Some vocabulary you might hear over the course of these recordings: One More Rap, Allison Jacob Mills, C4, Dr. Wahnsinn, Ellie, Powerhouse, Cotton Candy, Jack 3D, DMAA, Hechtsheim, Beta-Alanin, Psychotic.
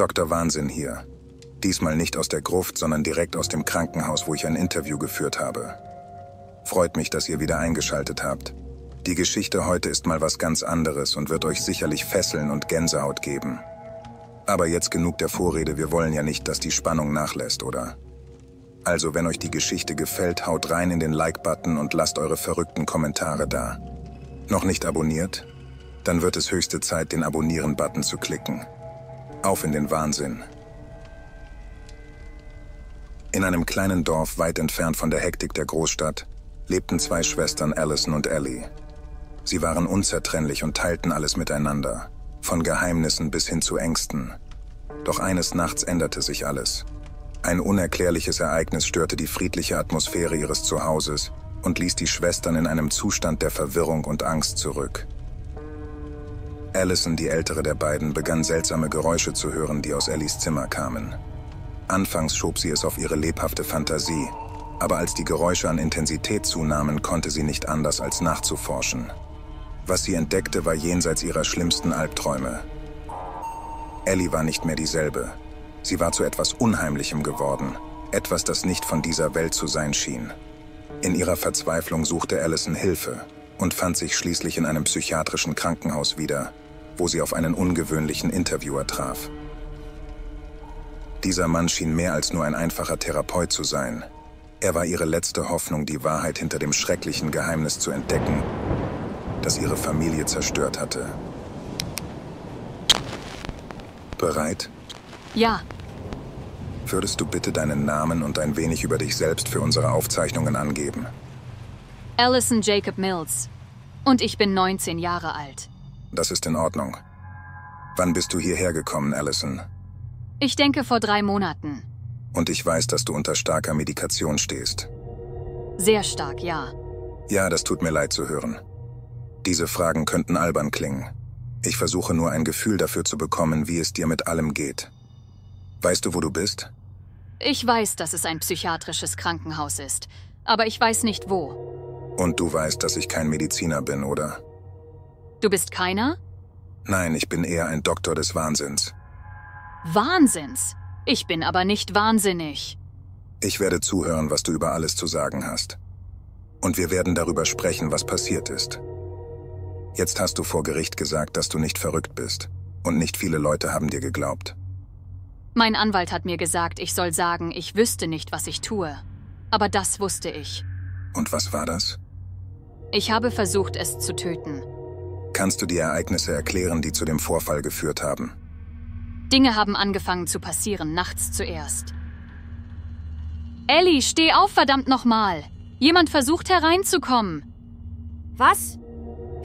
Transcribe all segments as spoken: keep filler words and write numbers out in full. ist Doktor Wahnsinn hier. Diesmal nicht aus der Gruft, sondern direkt aus dem Krankenhaus, wo ich ein Interview geführt habe. Freut mich, dass ihr wieder eingeschaltet habt. Die Geschichte heute ist mal was ganz anderes und wird euch sicherlich Fesseln und Gänsehaut geben. Aber jetzt genug der Vorrede, wir wollen ja nicht, dass die Spannung nachlässt, oder? Also, wenn euch die Geschichte gefällt, haut rein in den Like-Button und lasst eure verrückten Kommentare da. Noch nicht abonniert? Dann wird es höchste Zeit, den Abonnieren-Button zu klicken. Auf in den Wahnsinn! In einem kleinen Dorf weit entfernt von der Hektik der Großstadt lebten zwei Schwestern, Allison und Ellie. Sie waren unzertrennlich und teilten alles miteinander, von Geheimnissen bis hin zu Ängsten. Doch eines Nachts änderte sich alles. Ein unerklärliches Ereignis störte die friedliche Atmosphäre ihres Zuhauses und ließ die Schwestern in einem Zustand der Verwirrung und Angst zurück. Allison, die ältere der beiden, begann seltsame Geräusche zu hören, die aus Ellies Zimmer kamen. Anfangs schob sie es auf ihre lebhafte Fantasie, aber als die Geräusche an Intensität zunahmen, konnte sie nicht anders, als nachzuforschen. Was sie entdeckte, war jenseits ihrer schlimmsten Albträume. Ellie war nicht mehr dieselbe. Sie war zu etwas Unheimlichem geworden, etwas, das nicht von dieser Welt zu sein schien. In ihrer Verzweiflung suchte Allison Hilfe und fand sich schließlich in einem psychiatrischen Krankenhaus wieder, wo sie auf einen ungewöhnlichen Interviewer traf. Dieser Mann schien mehr als nur ein einfacher Therapeut zu sein. Er war ihre letzte Hoffnung, die Wahrheit hinter dem schrecklichen Geheimnis zu entdecken, das ihre Familie zerstört hatte. Bereit? Ja. Würdest du bitte deinen Namen und ein wenig über dich selbst für unsere Aufzeichnungen angeben? Allison Jacob Mills. Und ich bin neunzehn Jahre alt. Das ist in Ordnung. Wann bist du hierher gekommen, Allison? Ich denke, vor drei Monaten. Und ich weiß, dass du unter starker Medikation stehst. Sehr stark, ja. Ja, das tut mir leid zu hören. Diese Fragen könnten albern klingen. Ich versuche nur, ein Gefühl dafür zu bekommen, wie es dir mit allem geht. Weißt du, wo du bist? Ich weiß, dass es ein psychiatrisches Krankenhaus ist, aber ich weiß nicht wo. Und du weißt, dass ich kein Mediziner bin, oder? Du bist keiner? Nein, ich bin eher ein Doktor des Wahnsinns. Wahnsinns? Ich bin aber nicht wahnsinnig. Ich werde zuhören, was du über alles zu sagen hast. Und wir werden darüber sprechen, was passiert ist. Jetzt hast du vor Gericht gesagt, dass du nicht verrückt bist. Und nicht viele Leute haben dir geglaubt. Mein Anwalt hat mir gesagt, ich soll sagen, ich wüsste nicht, was ich tue. Aber das wusste ich. Und was war das? Ich habe versucht, es zu töten. Kannst du die Ereignisse erklären, die zu dem Vorfall geführt haben? Dinge haben angefangen zu passieren, nachts zuerst. Ellie, steh auf, verdammt nochmal! Jemand versucht hereinzukommen! Was?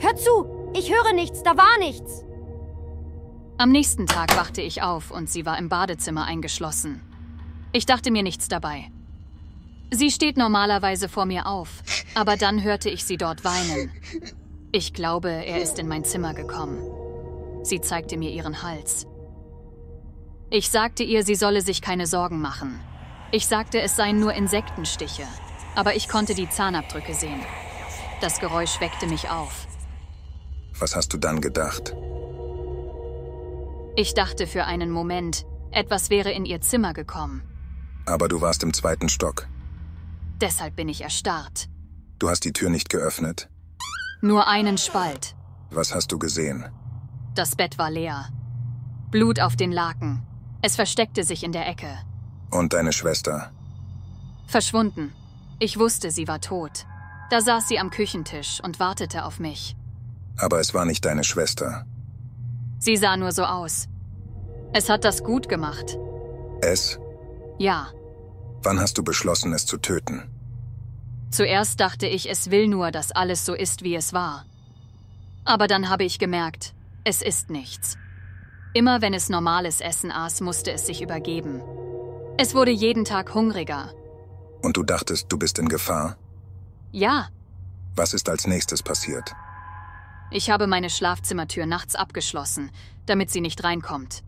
Hör zu! Ich höre nichts, da war nichts! Am nächsten Tag wachte ich auf und sie war im Badezimmer eingeschlossen. Ich dachte mir nichts dabei. Sie steht normalerweise vor mir auf, aber dann hörte ich sie dort weinen. Ich glaube, er ist in mein Zimmer gekommen. Sie zeigte mir ihren Hals. Ich sagte ihr, sie solle sich keine Sorgen machen. Ich sagte, es seien nur Insektenstiche, aber ich konnte die Zahnabdrücke sehen. Das Geräusch weckte mich auf. Was hast du dann gedacht? Ich dachte für einen Moment, etwas wäre in ihr Zimmer gekommen. Aber du warst im zweiten Stock. Deshalb bin ich erstarrt. Du hast die Tür nicht geöffnet? Nur einen Spalt. Was hast du gesehen? Das Bett war leer. Blut auf den Laken. Es versteckte sich in der Ecke. Und deine Schwester? Verschwunden. Ich wusste, sie war tot. Da saß sie am Küchentisch und wartete auf mich. Aber es war nicht deine Schwester. Sie sah nur so aus. Es hat das gut gemacht. Es? Ja. Wann hast du beschlossen, es zu töten? Zuerst dachte ich, es will nur, dass alles so ist, wie es war. Aber dann habe ich gemerkt, es ist nichts. Immer wenn es normales Essen aß, musste es sich übergeben. Es wurde jeden Tag hungriger. Und du dachtest, du bist in Gefahr? Ja. Was ist als nächstes passiert? Ich habe meine Schlafzimmertür nachts abgeschlossen, damit sie nicht reinkommt.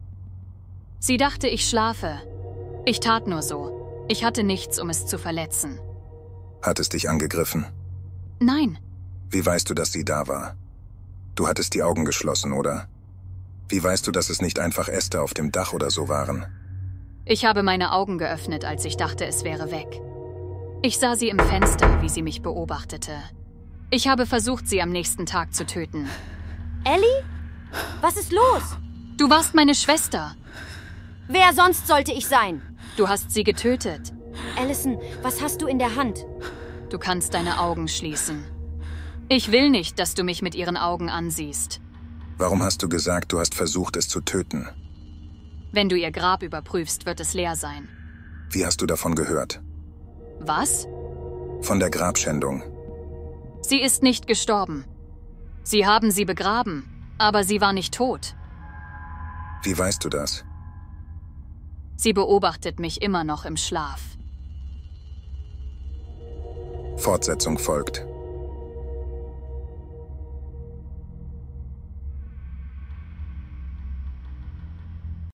Sie dachte, ich schlafe. Ich tat nur so. Ich hatte nichts, um es zu verletzen. Hat es dich angegriffen? Nein. Wie weißt du, dass sie da war? Du hattest die Augen geschlossen, oder? Wie weißt du, dass es nicht einfach Äste auf dem Dach oder so waren? Ich habe meine Augen geöffnet, als ich dachte, es wäre weg. Ich sah sie im Fenster, wie sie mich beobachtete. Ich habe versucht, sie am nächsten Tag zu töten. Ellie? Was ist los? Du warst meine Schwester. Wer sonst sollte ich sein? Du hast sie getötet. Allison, was hast du in der Hand? Du kannst deine Augen schließen. Ich will nicht, dass du mich mit ihren Augen ansiehst. Warum hast du gesagt, du hast versucht, es zu töten? Wenn du ihr Grab überprüfst, wird es leer sein. Wie hast du davon gehört? Was? Von der Grabschändung. Sie ist nicht gestorben. Sie haben sie begraben, aber sie war nicht tot. Wie weißt du das? Sie beobachtet mich immer noch im Schlaf. Fortsetzung folgt.